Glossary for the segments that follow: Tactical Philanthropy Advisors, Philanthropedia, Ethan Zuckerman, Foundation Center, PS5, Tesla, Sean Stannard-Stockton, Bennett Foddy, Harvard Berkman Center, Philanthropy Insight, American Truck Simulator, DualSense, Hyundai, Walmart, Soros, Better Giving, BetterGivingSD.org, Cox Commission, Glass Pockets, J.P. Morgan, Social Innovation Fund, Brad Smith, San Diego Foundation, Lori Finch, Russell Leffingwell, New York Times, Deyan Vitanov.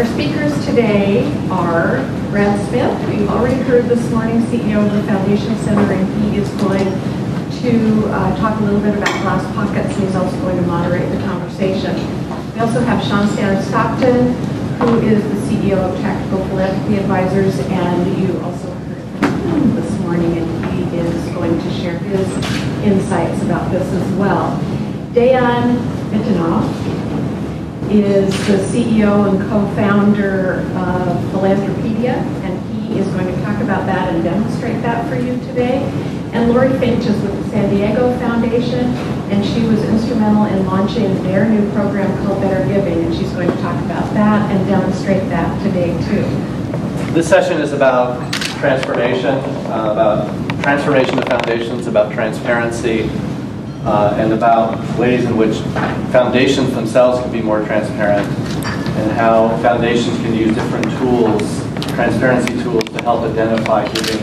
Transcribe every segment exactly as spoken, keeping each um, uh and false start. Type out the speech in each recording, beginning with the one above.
Our speakers today are Brad Smith. We've already heard this morning, C E O of the Foundation Center, and he is going to uh, talk a little bit about Glass Pockets, and he's also going to moderate the conversation. We also have Sean Stannard-Stockton, who is the C E O of Tactical Philanthropy Advisors, and you also heard him this morning, and he is going to share his insights about this as well. Deyan Vitanov is the C E O and co-founder of Philanthropedia, and he is going to talk about that and demonstrate that for you today. And Lori Finch is with the San Diego Foundation, and she was instrumental in launching their new program called Better Giving, and she's going to talk about that and demonstrate that today too. This session is about transformation, uh, about transformation of foundations, about transparency, Uh, and about ways in which foundations themselves can be more transparent, and how foundations can use different tools, transparency tools, to help identify giving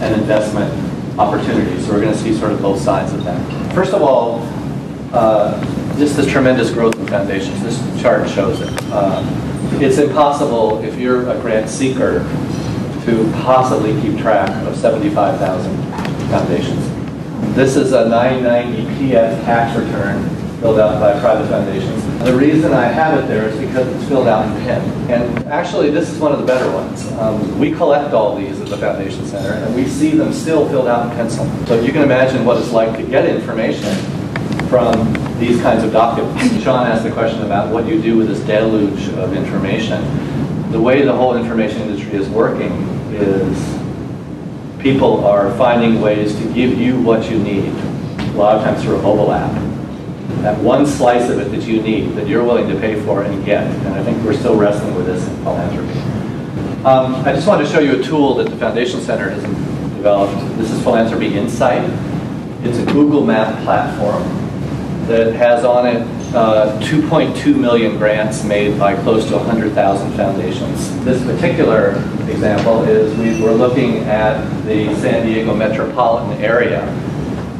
and investment opportunities. So we're going to see sort of both sides of that. First of all, uh, just this tremendous growth in foundations. This chart shows it. Uh, it's impossible, if you're a grant seeker, to possibly keep track of seventy-five thousand foundations. This is a nine ninety P F tax return filled out by private foundations. The reason I have it there is because it's filled out in pen. And actually, this is one of the better ones. Um, we collect all these at the Foundation Center, and we see them still filled out in pencil. So you can imagine what it's like to get information from these kinds of documents. Sean asked the question about what you do with this deluge of information. The way the whole information industry is working is people are finding ways to give you what you need, a lot of times through a mobile app. That one slice of it that you need, that you're willing to pay for and get. And I think we're still wrestling with this in philanthropy. Um, I just wanted to show you a tool that the Foundation Center has developed. This is Philanthropy Insight. It's a Google Map platform that has on it uh, two point two million grants made by close to one hundred thousand foundations. This particular example is we were looking at the San Diego metropolitan area,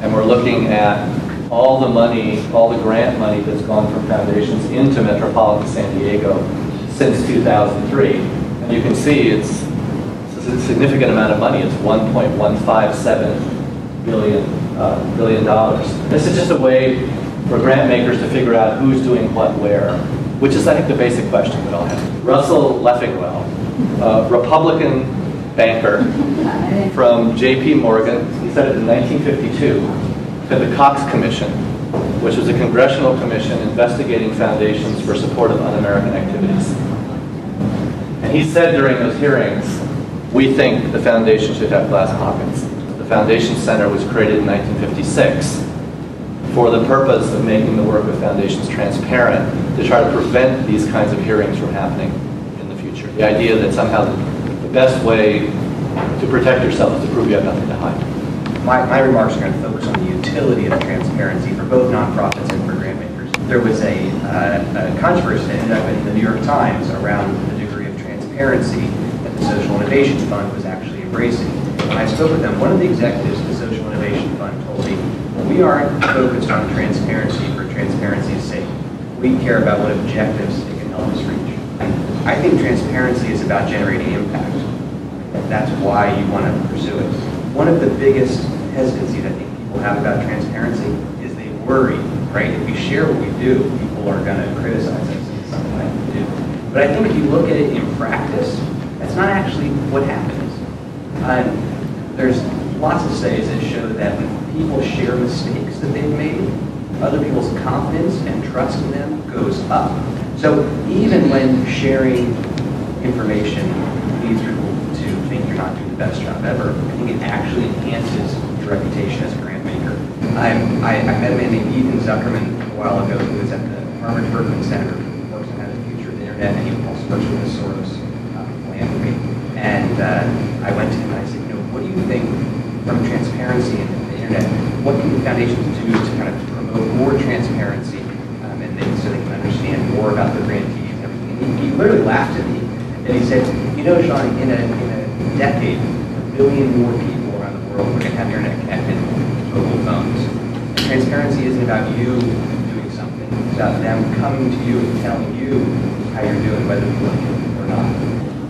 and we're looking at all the money, all the grant money that's gone from foundations into metropolitan San Diego since two thousand three. And you can see it's, it's a significant amount of money. It's one point one five seven billion dollars. Uh, billion dollars. This is just a way for grant makers to figure out who's doing what where, which is, I think, the basic question we all have. Russell Leffingwell, a Republican banker from J P Morgan, he said it in nineteen fifty-two, to the Cox Commission, which was a congressional commission investigating foundations for support of un-American activities. And he said during those hearings, we think the foundation should have glass pockets. The Foundation Center was created in nineteen fifty-six for the purpose of making the work of foundations transparent, to try to prevent these kinds of hearings from happening in the future. The idea that somehow the best way to protect yourself is to prove you have nothing to hide. My, my remarks are going to focus on the utility of transparency for both nonprofits and for grant makers. There was a, uh, a controversy in the New York Times around the degree of transparency that the Social Innovation Fund was actually embracing. When I spoke with them, one of the executives of the Social Innovation Fund told me, we aren't focused on transparency for transparency's sake. We care about what objectives it can help us reach. I think transparency is about generating impact. That's why you want to pursue it. One of the biggest hesitancies I think people have about transparency is they worry, right? If we share what we do, people are going to criticize us in some way. But I think if you look at it in practice, that's not actually what happens. Um, There's lots of studies that show that when people share mistakes that they've made, other people's confidence and trust in them goes up. So even when sharing information leads people to think you're not doing the best job ever, I think it actually enhances your reputation as a grant maker. I'm, I, I met a man named Ethan Zuckerman a while ago who was at the Harvard Berkman Center, works on how to future of the internet, and he also works with the Soros uh, philanthropy. And uh, I went to him and I said, what do you think from transparency and the internet, what can foundations do to kind of promote more transparency um, and they, so they can understand more about their grantees and everything? And he, he literally laughed at me and he said, you know, Sean, in a, in a decade, a million more people around the world are going to have internet connected to mobile phones. And transparency isn't about you doing something. It's about them coming to you and telling you how you're doing, whether you like it or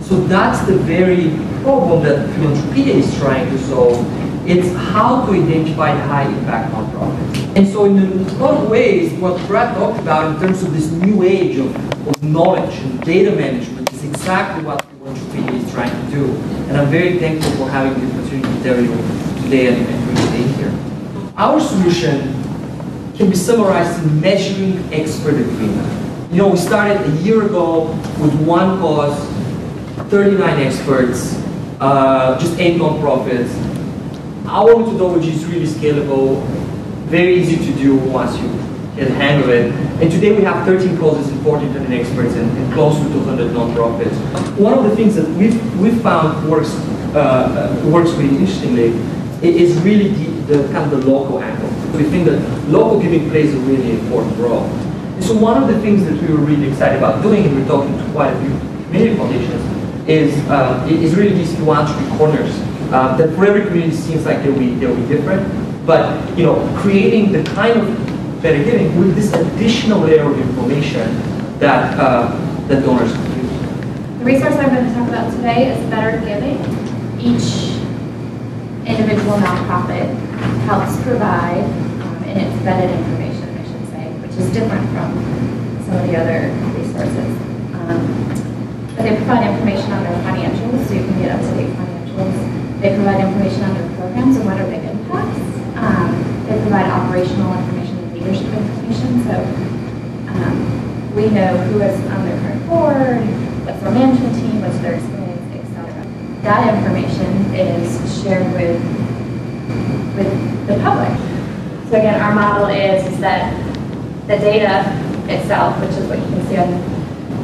So that's the very problem that Philanthropedia is trying to solve. It's how to identify high impact nonprofits. And so in a lot of ways, what Brad talked about in terms of this new age of, of knowledge and data management is exactly what Philanthropedia is trying to do. And I'm very thankful for having the opportunity to tell you today and every day here. Our solution can be summarized in measuring expert agreement. You know, we started a year ago with one cause, thirty-nine experts, uh, just eight nonprofits. Our methodology is really scalable, very easy to do once you can handle it. And today we have thirteen causes and fourteen hundred experts and, and close to two hundred nonprofits. One of the things that we've, we've found works uh, works really interestingly is really the, the kind of the local angle. We think that local giving plays a really important role. And so one of the things that we were really excited about doing, and we're talking to quite a few community foundations, is uh, is really these two or three corners. Uh, that for every community seems like they'll be, they'll be different, but you know, creating the kind of better giving with this additional layer of information that uh, that donors can use. The resource I'm going to talk about today is Better Giving. Each individual nonprofit helps provide, um, and it's vetted information, I should say, which is different from some of the other resources. Um, but they provide information on their financials, so you can get up-to-date financials. They provide information on their programs and what are big impacts. Um, they provide operational information and leadership information, so um, we know who is on their current board, what's their management team, what's their experience, et cetera. That information is shared with with the public. So again, our model is, is that the data itself, which is what you can see on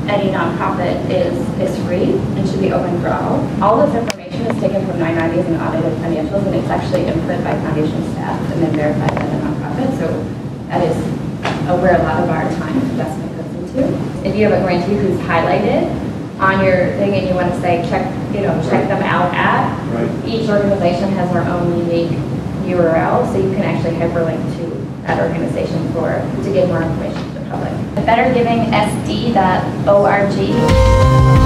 any nonprofit, is, is free and should be open for all. All this information is taken from nine nineties and audited financials, and it's actually input by foundation staff and then verified by the nonprofit. So that is where a lot of our time investment goes into. If you have a grantee who's highlighted on your thing and you want to say, check, you know, check them out at, right. Each organization has their own unique U R L, so you can actually hyperlink to that organization for to give more information to the public. Better Giving S D dot org.